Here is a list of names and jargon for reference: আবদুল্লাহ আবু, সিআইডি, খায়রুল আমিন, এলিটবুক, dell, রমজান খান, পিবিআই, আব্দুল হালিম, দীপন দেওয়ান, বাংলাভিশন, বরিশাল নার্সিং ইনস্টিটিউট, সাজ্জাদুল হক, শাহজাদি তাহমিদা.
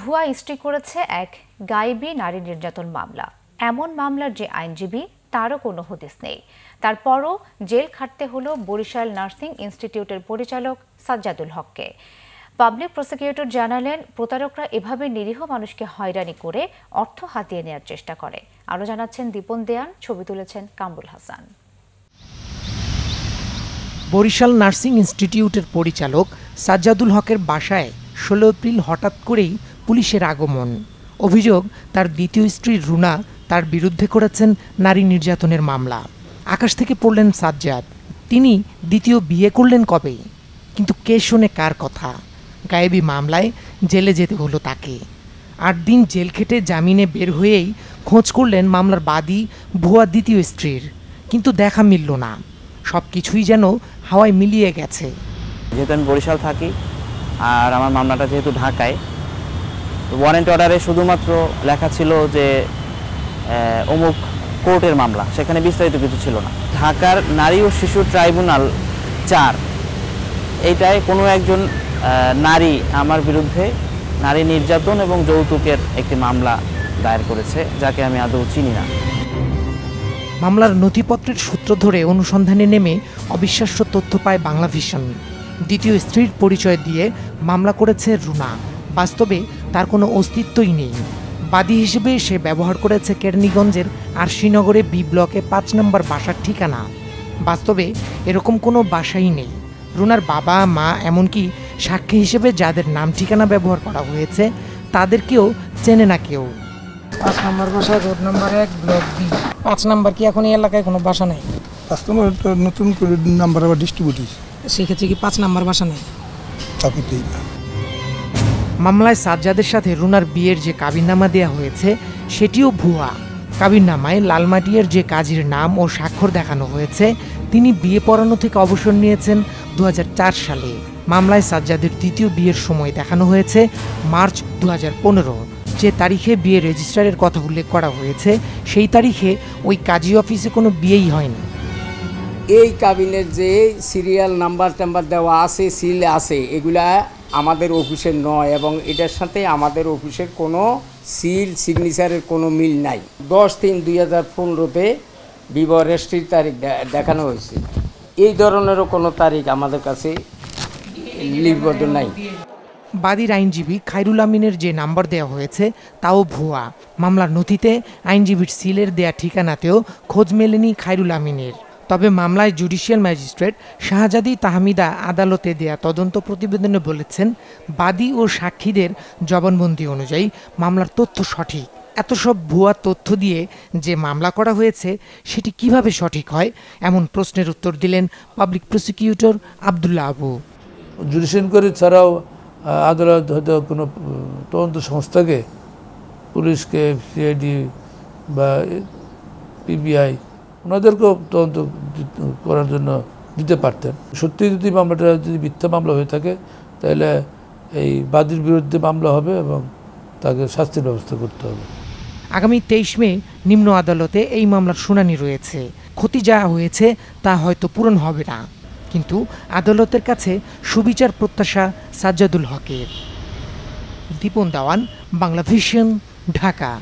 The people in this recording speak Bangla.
ভুয়া ইস্ট্রি করেছে এক গায়েবী নারী নির্যাতন মামলা। এমন মামলার যে আইনজীবী তারও কোনো হদিস নেই। তারপরও জেল খাটতে হলো বরিশাল নার্সিং ইনস্টিটিউটের পরিচালক সাজ্জাদুল হককে। পাবলিক প্রসিকিউটর জানালেন, প্রতারকরা এভাবে নিরীহ মানুষকে হয়রানি করে অর্থ হাতিয়ে নেওয়ার চেষ্টা করে। আরও জানাচ্ছেন দীপন দেয়ান, ছবি তুলেছেন কামরুল হাসান। বরিশাল নার্সিং ইনস্টিটিউটের পরিচালক সাজ্জাদুল হকের বাসায় ১৬ এপ্রিল হঠাৎ করেই পুলিশের আগমন। অভিযোগ, তার দ্বিতীয় স্ত্রী রুনা তার বিরুদ্ধে করেছেন নারী নির্যাতনের মামলা। আকাশ থেকে পড়লেন সাজ্জাদ। তিনি দ্বিতীয় বিয়ে করলেন কবে? কিন্তু কে শোনে কার কথা? গায়েবী মামলায় জেলে যেতে হলো তাকে। ৮ দিন জেল খেটে জামিনে বের হয়েই খোঁজ করলেন মামলার বাদী ভুয়া দ্বিতীয় স্ত্রীর, কিন্তু দেখা মিলল না। সব কিছুই যেন হাওয়ায় মিলিয়ে গেছে। যেহেতু আমি বরিশাল থাকি আর আমার মামলাটা যেহেতু ঢাকায়, ওয়ারেন্ট অর্ডারে শুধুমাত্র লেখা ছিল যে অমুক কোর্টের মামলা, সেখানে বিস্তারিত কিছু ছিল না। ঢাকার নারী ও শিশু ট্রাইব্যুনাল ৪, এইটায় কোনো একজন নারী আমার বিরুদ্ধে নারী নির্যাতন এবং যৌতুকের একটি মামলা দায়ের করেছে, যাকে আমি আদৌ চিনি না। মামলার নথিপত্রের সূত্র ধরে অনুসন্ধানে নেমে অবিশ্বাস্য তথ্য পায় বাংলাভিশন। দ্বিতীয় স্ত্রীর পরিচয় দিয়ে মামলা করেছে রুনা। বাস্তবে তার কোনো অস্তিত্বই নেই। বাদী হিসেবে সে ব্যবহার করেছে কেরানীগঞ্জের আরশিনগরে B ব্লকে ৫ নম্বর বাসার ঠিকানা। বাস্তবে এরকম কোনো বাসাই নেই। রুনার বাবা, মা, এমনকি সাক্ষী হিসেবে যাদের নাম ঠিকানা ব্যবহার করা হয়েছে তাদেরকেও চেনে না কেউ। ৫ নম্বর বাসা, রোড নাম্বার 1 ব্লক B। ৫ নম্বর কি এখন এই এলাকায় কোনো বাসা নেই? ৫ নম্বর নতুন নাম্বার আবার ডিস্ট্রিবিউট হয়েছে, সেক্ষেত্রে কি ৫ নম্বর বাসা নেই? মামলায় সাজ্জাদের সাথে রুনার বিয়ের যে কাবিননামা দেয়া হয়েছে সেটিও ভুয়া। কাবিননামায় লালমাটিয়ার যে কাজীর নাম ও স্বাক্ষর দেখানো হয়েছে, তিনি বিয়ে পড়ানো থেকে অবসর নিয়েছেন ২০০৪ সালে। মামলায় সাজ্জাদের দ্বিতীয় বিয়ের সময় দেখানো হয়েছে মার্চ ২০১৫। যে তারিখে বিয়ে রেজিস্ট্রারের কথা উল্লেখ করা হয়েছে সেই তারিখে ওই কাজী অফিসে কোনো বিয়েই হয়নি। এই কাবিনের যে সিরিয়াল নাম্বার টাম্বার দেওয়া আছে, সিল আছে, এগুলা আমাদের অফিসের নয় এবং এটার সাথে আমাদের অফিসের কোনো সিল সিগনেচারের কোনো মিল নাই। 10-03-2015-তে বিবাহ রেজিস্ট্রির তারিখ দেখানো হয়েছে। এই ধরনেরও কোনো তারিখ আমাদের কাছে লিপিবদ্ধ নাই। বাদীর আইনজীবী খায়রুল আমিনের যে নাম্বার দেওয়া হয়েছে তাও ভুয়া। মামলার নথিতে আইনজীবীর সিলের দেয়া ঠিকানাতেও খোঁজ মেলেনি খায়রুল আমিনের। তবে মামলায় জুডিশিয়াল ম্যাজিস্ট্রেট শাহজাদি তাহমিদা আদালতে দেয়া তদন্ত প্রতিবেদনে বলেছেন, বাদী ও সাক্ষীদের জবানবন্দি অনুযায়ী মামলার তথ্য সঠিক। এত সব ভুয়া তথ্য দিয়ে যে মামলা করা হয়েছে সেটি কিভাবে সঠিক হয়, এমন প্রশ্নের উত্তর দিলেন public prosecutor আবদুল্লাহ আবু। Judicial court ছাড়াও আদালত হয়তো কোনো তদন্ত সংস্থাকে, পুলিশকে, সিআইডি বা পিবিআই, ওনাদেরকেও তদন্ত করার জন্য দিতে পারতেন। সত্যি যদি মামলাটা যদি মিথ্যা মামলা হয়ে থাকে তাহলে এই বাদীর বিরুদ্ধে মামলা হবে এবং তাকে শাস্তির ব্যবস্থা করতে হবে। আগামী 23 মে নিম্ন আদালতে এই মামলার শুনানি রয়েছে। ক্ষতি যা হয়েছে তা হয়তো পূরণ হবে না, কিন্তু আদালতের কাছে সুবিচার প্রত্যাশা সাজ্জাদুল হকের। দীপন দেওয়ান, বাংলাভিশন, ঢাকা।